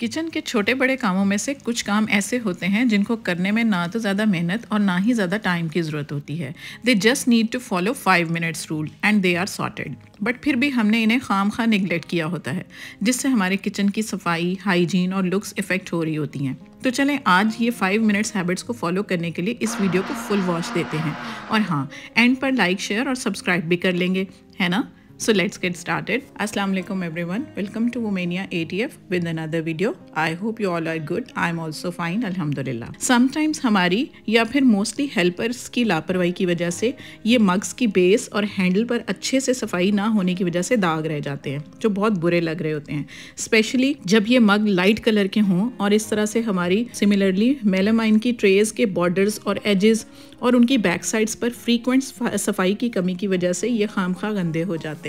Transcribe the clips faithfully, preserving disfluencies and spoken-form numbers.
Kitchen के छोटे बड़े कामों में से कुछ काम ऐसे होते हैं जिनको करने में ना तो ज़्यादा मेहनत और ना ही ज़्यादा टाइम की ज़रूरत होती है। They just need to follow five minutes rule and they are sorted. But फिर भी हमने इन्हें खाम खा निगलेक्ट किया होता है, जिससे हमारे किचन की सफाई, हाइजीन और लुक्स इफ़ेक्ट हो रही होती हैं। तो चलें आज ये फाइव मिनट्स हैबिट्स को फॉलो करने के लिए इस वीडियो को फुल वॉच देते हैं, और हाँ, एंड पर लाइक, शेयर और सब्सक्राइब भी कर लेंगे, है ना। So let's get started. Assalamu alaikum everyone. Welcome to Umania A T F with another video. I hope you all are good. I am also fine, alhamdulillah. Sometimes हमारी या फिर mostly helpers की लापरवाही की वजह से ये mugs की base और handle पर अच्छे से सफाई ना होने की वजह से दाग रह जाते हैं, जो बहुत बुरे लग रहे होते हैं, स्पेशली जब ये mug light कलर के हों। और इस तरह से हमारी सिमिलरली मेलामाइन की ट्रेज के बॉर्डर्स और एजेस और उनकी बैक साइड्स पर फ्रीक्वेंट सफाई की कमी की वजह से ये खामखा गंदे हो जाते हैं।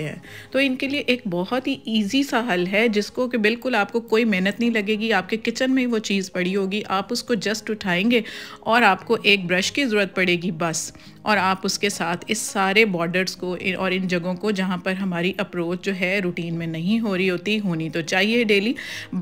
तो इनके लिए एक बहुत ही इजी सा हल है, जिसको कि बिल्कुल आपको कोई मेहनत नहीं लगेगी। आपके किचन में वो चीज़ पड़ी होगी, आप उसको जस्ट उठाएंगे और आपको एक ब्रश की ज़रूरत पड़ेगी बस, और आप उसके साथ इस सारे बॉर्डर्स को और इन जगहों को जहाँ पर हमारी अप्रोच जो है रूटीन में नहीं हो रही होती, होनी तो चाहिए डेली,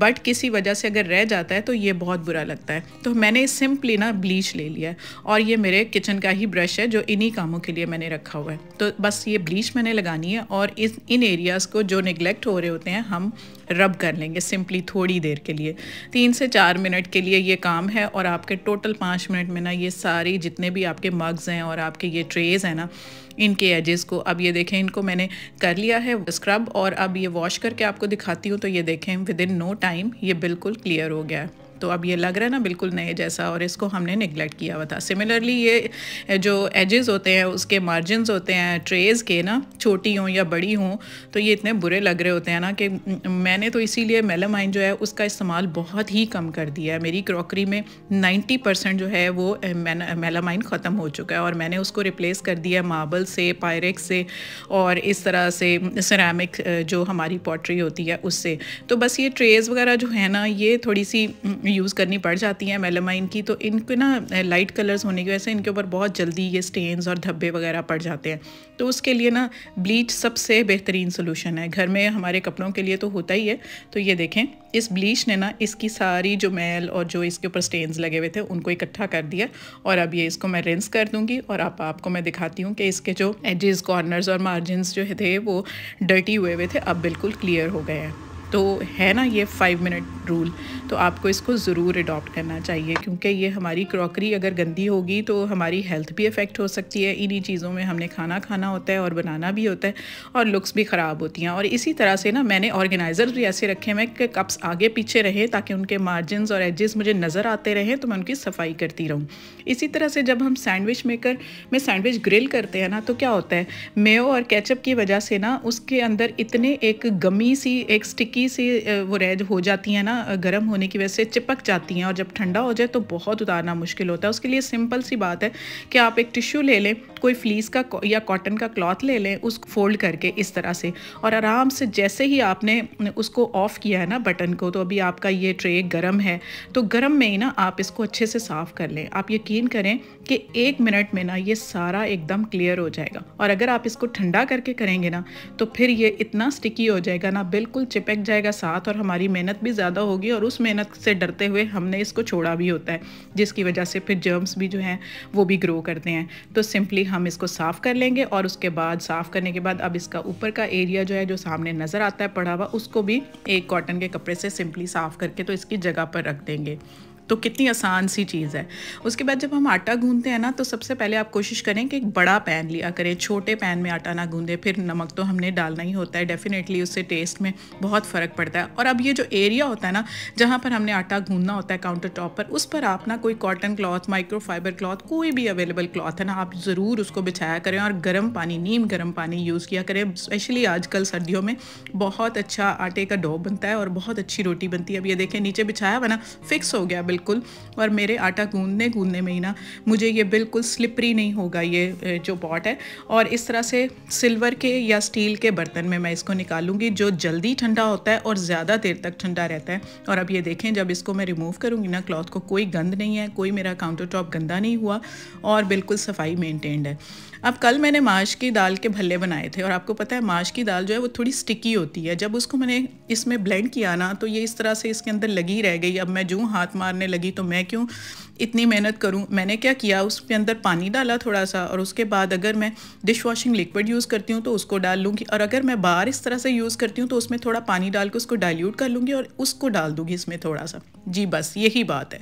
बट किसी वजह से अगर रह जाता है तो ये बहुत बुरा लगता है। तो मैंने सिंपली ना ब्लीच ले लिया है, और ये मेरे किचन का ही ब्रश है जो इन्हीं कामों के लिए मैंने रखा हुआ है। तो बस ये ब्लीच मैंने लगानी है, और इस इन एरियाज़ को जो निगलेक्ट हो रहे होते हैं हम रब कर लेंगे सिंपली थोड़ी देर के लिए, तीन से चार मिनट के लिए ये काम है। और आपके टोटल पाँच मिनट में ना ये सारी जितने भी आपके मग्स हैं और आपके ये ट्रेज़ हैं ना, इनके एजेस को, अब ये देखें, इनको मैंने कर लिया है स्क्रब, और अब ये वॉश करके आपको दिखाती हूँ। तो ये देखें, विद इन नो टाइम ये बिल्कुल क्लियर हो गया है। तो अब ये लग रहा है ना बिल्कुल नए जैसा, और इसको हमने निगलेक्ट किया हुआ था। सिमिलरली ये जो एजेस होते हैं, उसके मार्जिन्स होते हैं ट्रेज़ के ना, छोटी हों या बड़ी हों, तो ये इतने बुरे लग रहे होते हैं ना कि मैंने तो इसीलिए मेलामाइन जो है उसका इस्तेमाल बहुत ही कम कर दिया है। मेरी क्रॉकरी में नाइन्टी परसेंट जो है वो मेलामाइन ख़त्म हो चुका है, और मैंने उसको रिप्लेस कर दिया मार्बल से, पायरेक्स से, और इस तरह से सिरेमिक जो हमारी पॉटरी होती है उससे। तो बस ये ट्रेज़ वगैरह जो है ना, ये थोड़ी सी यूज़ करनी पड़ जाती हैं मेलामाइन की, तो इनको ना लाइट कलर्स होने की वजह से इनके ऊपर बहुत जल्दी ये स्टेन्स और धब्बे वगैरह पड़ जाते हैं। तो उसके लिए ना ब्लीच सबसे बेहतरीन सोल्यूशन है, घर में हमारे कपड़ों के लिए तो होता ही है। तो ये देखें, इस ब्लीच ने ना इसकी सारी जो मैल और जो इसके ऊपर स्टेन्स लगे हुए थे उनको इकट्ठा कर दिया, और अब ये इसको मैं रिंस कर दूँगी। और आप आपको मैं दिखाती हूँ कि इसके जो एजेस, कॉर्नर्स और मार्जिनस जो थे वो डर्टी हुए हुए थे, अब बिल्कुल क्लियर हो गए हैं। तो है ना ये फाइव मिनट रूल, तो आपको इसको ज़रूर अडॉप्ट करना चाहिए, क्योंकि ये हमारी क्रॉकरी अगर गंदी होगी तो हमारी हेल्थ भी इफ़ेक्ट हो सकती है। इन्हीं चीज़ों में हमने खाना खाना होता है और बनाना भी होता है, और लुक्स भी ख़राब होती हैं। और इसी तरह से ना मैंने ऑर्गेनाइज़र भी ऐसे रखे हैं कि कप्स आगे पीछे रहे, ताकि उनके मार्जिनस और एजेस मुझे नज़र आते रहें, तो मैं उनकी सफ़ाई करती रहूँ। इसी तरह से जब हम सैंडविच मेकर में सैंडविच ग्रिल करते हैं ना, तो क्या होता है, मेयो और केचप की वजह से ना उसके अंदर इतने एक गमी सी, एक स्टिकी से वो रेड हो जाती है ना, गर्म होने की वजह से चिपक जाती हैं, और जब ठंडा हो जाए तो बहुत उतारना मुश्किल होता है। उसके लिए सिंपल सी बात है कि आप एक टिश्यू ले लें, कोई फ्लीस का या कॉटन का क्लॉथ ले लें, उसको फोल्ड करके इस तरह से, और आराम से जैसे ही आपने उसको ऑफ किया है ना बटन को, तो अभी आपका ये ट्रे गर्म है, तो गर्म में ही ना आप इसको अच्छे से साफ़ कर लें। आप यकीन करें कि एक मिनट में ना ये सारा एकदम क्लियर हो जाएगा, और अगर आप इसको ठंडा करके करेंगे ना तो फिर ये इतना स्टिकी हो जाएगा ना, बिल्कुल चिपक जाएगा साथ, और हमारी मेहनत भी ज़्यादा होगी। और उस मेहनत से डरते हुए हमने इसको छोड़ा भी होता है, जिसकी वजह से फिर जर्म्स भी जो हैं वो भी ग्रो करते हैं। तो सिंपली हम इसको साफ़ कर लेंगे, और उसके बाद साफ़ करने के बाद अब इसका ऊपर का एरिया जो है, जो सामने नज़र आता है पड़ा हुआ, उसको भी एक कॉटन के कपड़े से सिंपली साफ़ करके तो इसकी जगह पर रख देंगे। तो कितनी आसान सी चीज़ है। उसके बाद जब हम आटा गूंथते हैं ना, तो सबसे पहले आप कोशिश करें कि एक बड़ा पैन लिया करें, छोटे पैन में आटा ना गूंदें। फिर नमक तो हमने डालना ही होता है, डेफिनेटली उससे टेस्ट में बहुत फ़र्क पड़ता है। और अब ये जो एरिया होता है ना जहाँ पर हमने आटा गूंदना होता है, काउंटर टॉप पर, उस पर आप ना कोई कॉटन क्लॉथ, माइक्रोफाइबर क्लॉथ, कोई भी अवेलेबल क्लॉथ है ना, आप ज़रूर उसको बिछाया करें, और गर्म पानी, नीम गर्म पानी यूज़ किया करें। स्पेशली आजकल सर्दियों में बहुत अच्छा आटे का डो बनता है और बहुत अच्छी रोटी बनती है। अब ये देखें नीचे बिछाया हुआ ना, फिक्स हो गया बिल्कुल बिल्कुल, और मेरे आटा गूंदने गूंदने में ही ना मुझे ये बिल्कुल स्लिपरी नहीं होगा ये जो पॉट है। और इस तरह से सिल्वर के या स्टील के बर्तन में मैं इसको निकालूंगी जो जल्दी ठंडा होता है और ज़्यादा देर तक ठंडा रहता है। और अब ये देखें जब इसको मैं रिमूव करूँगी ना क्लॉथ को कोई गंद नहीं है, कोई मेरा काउंटर टॉप गंदा नहीं हुआ और बिल्कुल सफाई मेंटेन्ड है। अब कल मैंने माश की दाल के भल्ले बनाए थे और आपको पता है माश की दाल जो है वो थोड़ी स्टिकी होती है। जब उसको मैंने इसमें ब्लेंड किया ना तो ये इस तरह से इसके अंदर लगी रह गई। अब मैं जूँ हाथ मारने लगी तो मैं क्यों इतनी मेहनत करूँ, मैंने क्या किया उसके अंदर पानी डाला थोड़ा सा और उसके बाद अगर मैं डिश वॉशिंग लिक्विड यूज़ करती हूँ तो उसको डाल लूँगी, और अगर मैं बार इस तरह से यूज़ करती हूँ तो उसमें थोड़ा पानी डाल के उसको डाइल्यूट कर लूँगी और उसको डाल दूँगी इसमें थोड़ा सा। जी बस यही बात है।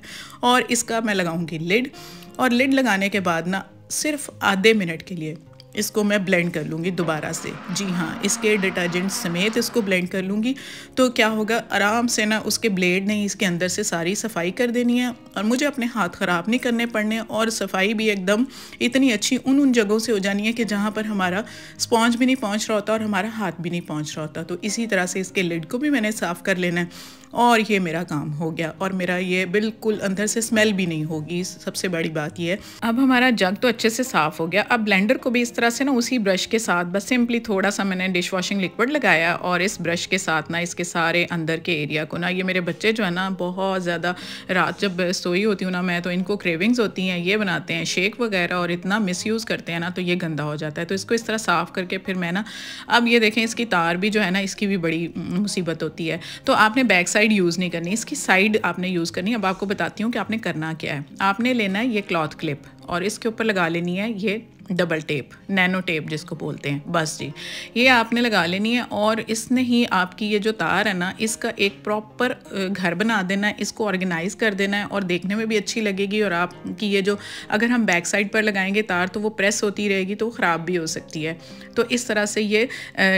और इसका मैं लगाऊँगी लिड, और लिड लगाने के बाद ना सिर्फ आधे मिनट के लिए इसको मैं ब्लेंड कर लूँगी दोबारा से। जी हाँ, इसके डिटर्जेंट समेत इसको ब्लेंड कर लूँगी। तो क्या होगा आराम से ना उसके ब्लेड ने इसके अंदर से सारी सफाई कर देनी है और मुझे अपने हाथ ख़राब नहीं करने पड़ने, और सफाई भी एकदम इतनी अच्छी उन उन जगहों से हो जानी है कि जहाँ पर हमारा स्पॉन्ज भी नहीं पहुँच रहा होता और हमारा हाथ भी नहीं पहुँच रहा होता। तो इसी तरह से इसके लिड को भी मैंने साफ़ कर लेना है और ये मेरा काम हो गया, और मेरा ये बिल्कुल अंदर से स्मेल भी नहीं होगी, सबसे बड़ी बात ये है। अब हमारा जग तो अच्छे से साफ़ हो गया। अब ब्लेंडर को भी इस तरह से ना उसी ब्रश के साथ बस सिंपली थोड़ा सा मैंने डिश वॉशिंग लिक्विड लगाया और इस ब्रश के साथ ना इसके सारे अंदर के एरिया को ना, ये मेरे बच्चे जो है ना बहुत ज़्यादा रात जब सोई होती हूँ ना मैं तो इनको क्रेविंग्स होती हैं, ये बनाते हैं शेक वगैरह और इतना मिसयूज़ करते हैं ना तो ये गंदा हो जाता है। तो इसको इस तरह साफ़ करके फिर मैं ना, अब ये देखें इसकी तार भी जो है ना इसकी भी बड़ी मुसीबत होती है। तो आपने बैक साइड यूज़ नहीं करनी, इसकी साइड आपने यूज़ करनी है। अब आपको बताती हूँ कि आपने करना क्या है। आपने लेना है ये क्लॉथ क्लिप और इसके ऊपर लगा लेनी है ये डबल टेप, नैनो टेप जिसको बोलते हैं। बस जी ये आपने लगा लेनी है और इसने ही आपकी ये जो तार है ना इसका एक प्रॉपर घर बना देना है, इसको ऑर्गेनाइज़ कर देना है और देखने में भी अच्छी लगेगी। और आपकी ये जो अगर हम बैक साइड पर लगाएंगे तार तो वो प्रेस होती रहेगी तो ख़राब भी हो सकती है। तो इस तरह से ये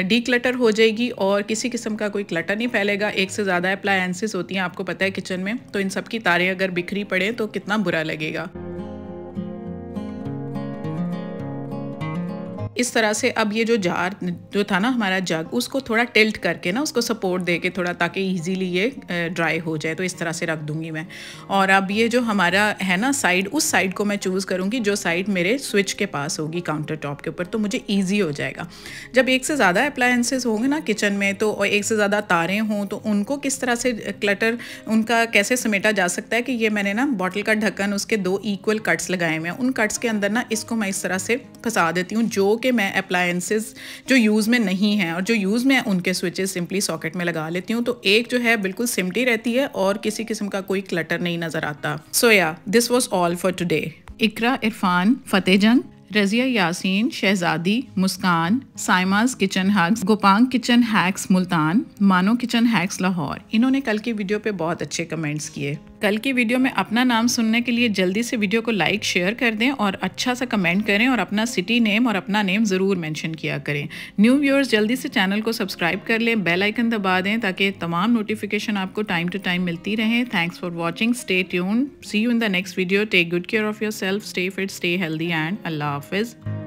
डीक्लटर हो जाएगी और किसी किस्म का कोई क्लटर नहीं फैलेगा। एक से ज़्यादा अप्लायंसेस होती हैं आपको पता है किचन में, तो इन सब की तारें अगर बिखरी पड़ें तो कितना बुरा लगेगा। इस तरह से अब ये जो जार जो था ना हमारा जग, उसको थोड़ा टिल्ट करके ना उसको सपोर्ट दे के थोड़ा, ताकि इजीली ये ड्राई हो जाए, तो इस तरह से रख दूंगी मैं। और अब ये जो हमारा है ना साइड, उस साइड को मैं चूज़ करूँगी जो साइड मेरे स्विच के पास होगी काउंटर टॉप के ऊपर, तो मुझे ईजी हो जाएगा। जब एक से ज़्यादा अप्लायंसेस होंगे ना किचन में तो, और एक से ज़्यादा तारें हों तो उनको किस तरह से क्लटर उनका कैसे समेटा जा सकता है, कि ये मैंने ना बॉटल का ढक्कन उसके दो इक्वल कट्स लगाए हुए हैं, उन कट्स के अंदर ना इसको मैं इस तरह से फंसा देती हूँ जो कि मैं अप्लायंसेस जो यूज़ में नहीं हैं और जो यूज़ में हैं उनके स्विचेस सिंपली सॉकेट में लगा लेती हूँ। तो एक जो है बिल्कुल सिमटी रहती है और किसी किस्म का कोई क्लटर नहीं नज़र आता। So yeah this was all for today. Iqra Irfan, Fateh Jang, Razia Yasin, Shahzadi, Muskan, Saima's kitchen hacks, Gopang kitchen hacks Multan, Mano kitchen hacks Lahore, इन्होंने कल की वीडियो पे बहुत अच्छे कमेंट्स किए। कल की वीडियो में अपना नाम सुनने के लिए जल्दी से वीडियो को लाइक शेयर कर दें और अच्छा सा कमेंट करें और अपना सिटी नेम और अपना नेम ज़रूर मेंशन किया करें। न्यू व्यूअर्स जल्दी से चैनल को सब्सक्राइब कर लें, बेल आइकन दबा दें ताकि तमाम नोटिफिकेशन आपको टाइम टू टाइम मिलती रहें। Thanks for watching, stay tune, see you in the next video, take good care of your self, stay fit, stay healthy and अल्लाह हाफिज़।